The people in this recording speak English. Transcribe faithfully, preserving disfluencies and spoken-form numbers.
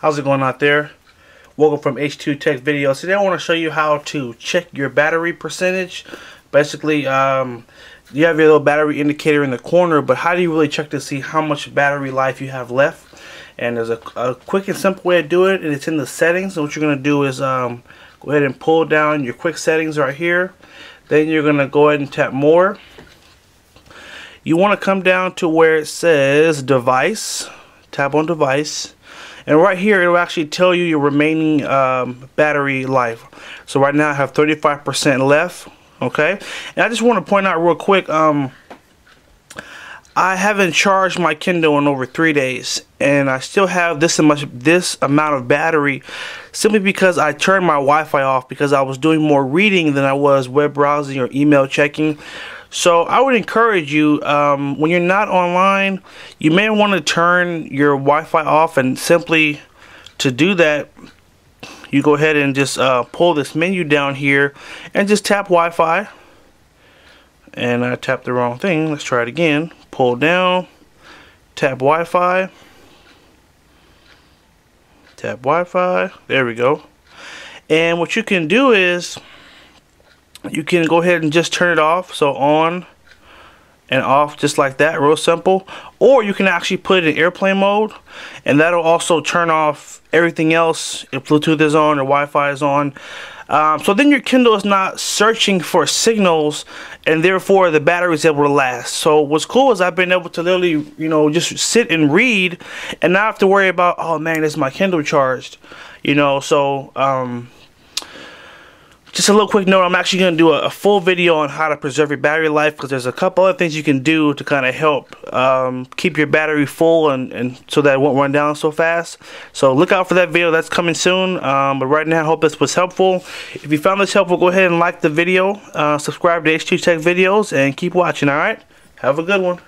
How's it going out there? Welcome from H two Tech Video. Today I want to show you how to check your battery percentage. Basically, um, you have your little battery indicator in the corner, but how do you really check to see how much battery life you have left? And there's a, a quick and simple way to do it, and it's in the settings. So what you're going to do is um, go ahead and pull down your quick settings right here. Then you're going to go ahead and tap more. You want to come down to where it says device. Tap on device. And right here, it'll actually tell you your remaining um, battery life. So right now, I have thirty-five percent left. Okay, and I just want to point out real quick, um, I haven't charged my Kindle in over three days, and I still have this much, this amount of battery, simply because I turned my Wi-Fi off because I was doing more reading than I was web browsing or email checking. So I would encourage you, um, when you're not online, you may want to turn your Wi-Fi off, and simply to do that, you go ahead and just uh, pull this menu down here and just tap Wi-Fi. And I tapped the wrong thing. Let's try it again. Pull down, tap Wi-Fi, tap Wi-Fi. There we go. And what you can do is you can go ahead and just turn it off, so on and off, just like that, real simple. Or you can actually put it in airplane mode, and that'll also turn off everything else if Bluetooth is on or Wi-Fi is on. Um, so then your Kindle is not searching for signals, and therefore the battery is able to last. So what's cool is I've been able to literally, you know, just sit and read and not have to worry about, oh man, is my Kindle charged? You know, so um just a little quick note, I'm actually going to do a, a full video on how to preserve your battery life, because there's a couple other things you can do to kind of help um, keep your battery full and, and so that it won't run down so fast. So look out for that video. That's coming soon. Um, but right now, I hope this was helpful. If you found this helpful, go ahead and like the video, uh, subscribe to H two Tech Videos, and keep watching, all right? Have a good one.